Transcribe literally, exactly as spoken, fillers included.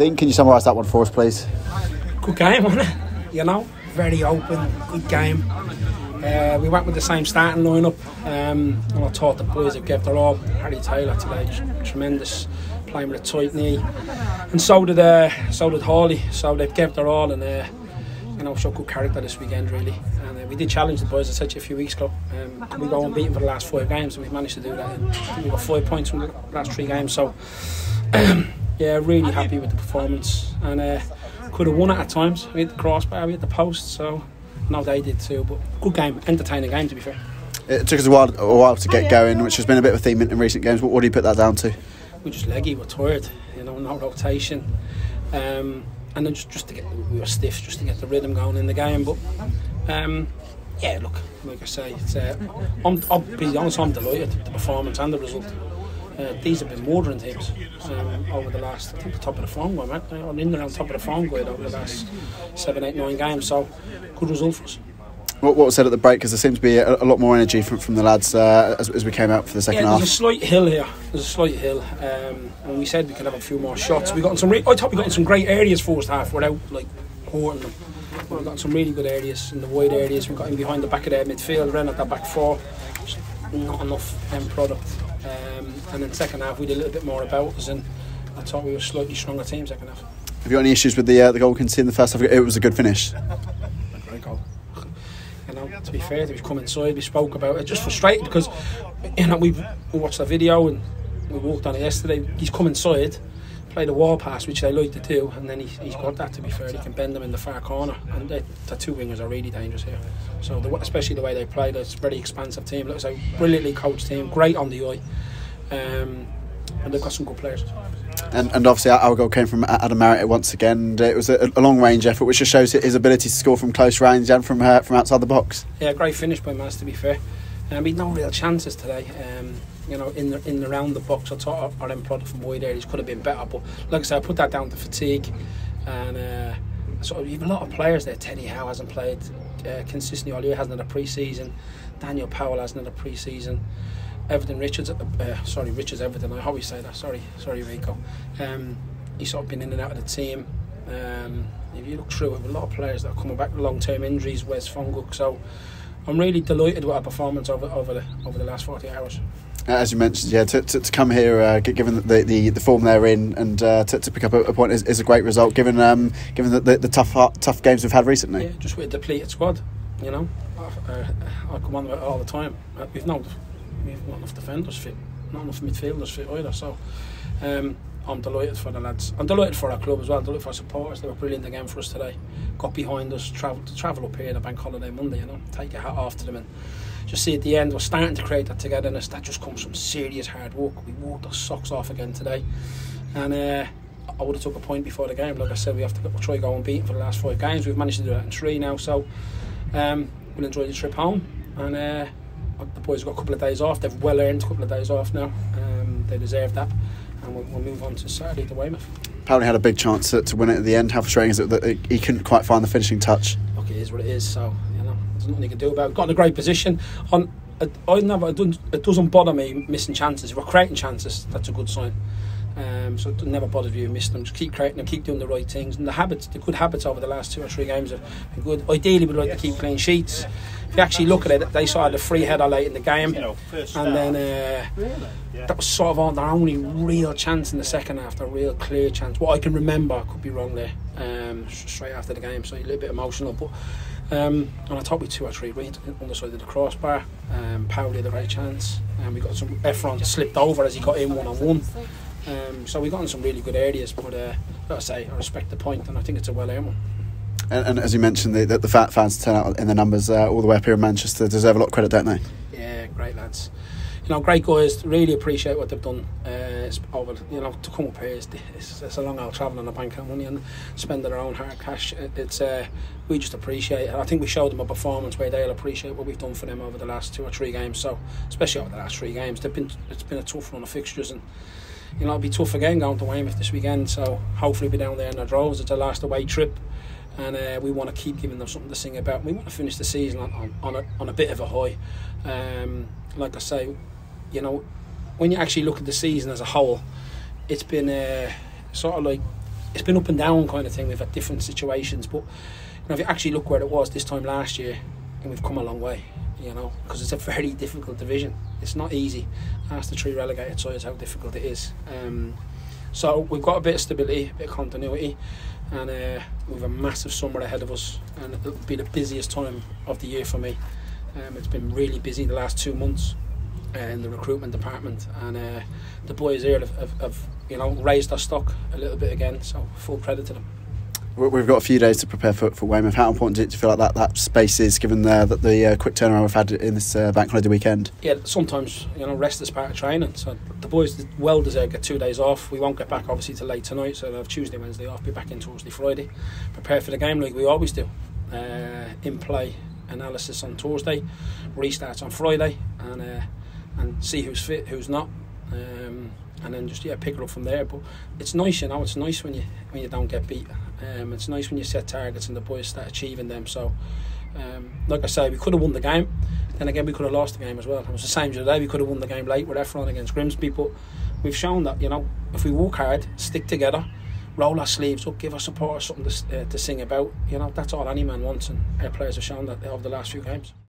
thing. Can you summarise that one for us, please? Good game, wasn't it? You know, very open, good game. Uh, we went with the same starting lineup, um, and I thought the boys have given their all. Harry Taylor today, tremendous, playing with a tight knee, and so did uh, so did Hawley. So they've given their all, and uh, you know, showed good character this weekend really. And uh, we did challenge the boys, I said to you a few weeks ago, um, can we go and beat them for the last five games? And we've managed to do that. And I think we got five points from the last three games. So yeah, really happy with the performance, and uh, could have won it at times. We hit the crossbar, we hit the post, so. No, they did too, but good game, entertaining game to be fair. It took us a while, a while to get going, which has been a bit of a theme in recent games. What, what do you put that down to? We're just leggy, we're tired, you know, no rotation. Um, and then just, just to get, we were stiff, just to get the rhythm going in the game. But um, yeah, look, like I say, it's, uh, I'm, I'll be honest, I'm delighted with the performance and the result. Uh, these have been murdering teams um, over the last, I think the top of the form guide, man. I'm in there on top of the form guide over the last seven, eight, nine games, so good result for us. What, what was said at the break, because there seems to be a, a lot more energy from, from the lads uh, as, as we came out for the second yeah, half. There's a slight hill here, there's a slight hill, um, and we said we could have a few more shots. We got in some. Re I thought we got in some great areas first half without like hoarding them. We got in some really good areas, in the wide areas, we got in behind the back of their midfield, ran at that back four, just not enough end product. Um, and then second half we did a little bit more about us, and I thought we were slightly stronger team second half. Have you got any issues with the uh, the goal conceded in the first half? It was a good finish. A great goal. You know, to be fair, we've come inside, we spoke about it. Just frustrated because, you know, we watched the video and we walked on it yesterday. He's come inside, played a wall pass, which they like to do, and then he, he's got that. To be fair, he can bend them in the far corner, and they, the two wingers are really dangerous here. So the, especially the way they play, it's a very expansive team. Looks like a brilliantly coached team, great on the eye, um, and they've got some good players. And, and obviously our goal came from Adam Marriott once again. It was a, a long range effort, which just shows his ability to score from close range and from uh, from outside the box. Yeah, great finish by Maz, to be fair. Um, he'd no real chances today. Um, you know, in the, in the round the box, I thought our end product from Boyd Air could have been better, but like I said, I put that down to fatigue, and uh, so you have a lot of players there. Teddy Howe hasn't played uh, consistently all year, hasn't had a pre-season. Daniel Powell hasn't had a pre-season. Everton Richards, uh, sorry, Richards Everton. I always say that. Sorry, sorry, Rico. Um, he's sort of been in and out of the team. Um, if you look through, it, a lot of players that are coming back with long-term injuries. Wes Fonguk, so. I'm really delighted with our performance over over the over the last forty hours. As you mentioned, yeah, to to, to come here, uh, given the, the the form they're in, and uh, to, to pick up a, a point is, is a great result. Given um given the, the, the tough tough games we've had recently. Yeah, just with a depleted squad, you know, I, uh, I come on with it all the time. We've not we've not enough defenders fit, not enough midfielders fit either. So um, I'm delighted for the lads. I'm delighted for our club as well. I'm delighted for our supporters. They were brilliant again for us today. Got behind us, travel to travel up here on a bank holiday Monday, you know, take your hat off to them, and just see at the end we're starting to create that togetherness. That just comes from serious hard work. We walked our socks off again today, and uh, I would have took a point before the game. Like I said, we have to we'll try go and beat them for the last five games. We've managed to do that in three now, so um, we'll enjoy the trip home. And uh, the boys have got a couple of days off. They've well earned a couple of days off now. Um, they deserve that. And we'll, we'll move on to Saturday to Weymouth. Powley had a big chance to, to win it at the end. How frustrating is it that he couldn't quite find the finishing touch? Look, it is what it is, so you know, there's nothing you can do about it. Got in a great position. On, I, I never, it doesn't bother me missing chances. If we're creating chances, that's a good sign. Um, so it never bothers you missing them. Just keep creating them, keep doing the right things. And the habits, the good habits over the last two or three games have been good. Ideally, we'd like yes. to keep clean sheets. If you actually look at it, they sort of had a free header late in the game, you know, and then uh, really? yeah. that was sort of their only real chance in the second half, their real clear chance. What I can remember, I could be wrong there, um, straight after the game, so a little bit emotional. But um, and I thought we two or three reads on the side of the crossbar. Um, Powley had a great chance, and we got some Efron slipped over as he got in one on one. Um, so we got in some really good areas, but uh, like I say, I respect the point, and I think it's a well-earned one. And, and as you mentioned, the, the, the fans turn out in the numbers uh, all the way up here in Manchester. Deserve a lot of credit, don't they? Yeah, great lads. You know, great guys. Really appreciate what they've done. Uh, over, you know, to come up here, it's, it's, it's a long old travelling on a bank of money and spending their own hard cash. It, it's uh, we just appreciate it. I think we showed them a performance where they'll appreciate what we've done for them over the last two or three games. So, especially over the last three games, they've been it's been a tough run of fixtures, and you know it'll be tough again going to Weymouth this weekend. So hopefully we'll be down there in the droves. It's a last away trip. And uh, we want to keep giving them something to sing about. We want to finish the season on, on, on, a, on a bit of a high. Um, like I say, you know, when you actually look at the season as a whole, it's been uh, sort of like it's been up and down kind of thing. We've had different situations, but you know, if you actually look where it was this time last year, and we've come a long way, you know, because it's a very difficult division. It's not easy. Ask the three relegated sides how difficult it is. Um, so we've got a bit of stability, a bit of continuity, and uh, we've a massive summer ahead of us, and it'll be the busiest time of the year for me. Um, it's been really busy the last two months uh, in the recruitment department, and uh, the boys here have, have, have, you know, raised our stock a little bit again. So full credit to them. We've got a few days to prepare for, for Weymouth. How important is it to feel like that, that space is given the, that the uh, quick turnaround we've had in this uh, bank holiday weekend? Yeah, sometimes, you know, rest is part of training. So the boys well deserve get two days off. We won't get back obviously till late tonight, so they'll have Tuesday, Wednesday off, be back in Thursday, Friday. Prepare for the game like we always do. Uh, in play analysis on Thursday, restarts on Friday, and uh, and see who's fit, who's not. Um, and then just yeah, pick it up from there. But it's nice, you know, it's nice when you when you don't get beat. Um, it's nice when you set targets and the boys start achieving them. So, um, like I say, we could have won the game. Then again, we could have lost the game as well. It was the same today. We could have won the game late with Efron against Grimsby. But we've shown that, you know, if we work hard, stick together, roll our sleeves up, give our supporters something to, uh, to sing about, you know, that's all any man wants. And our players have shown that over the last few games.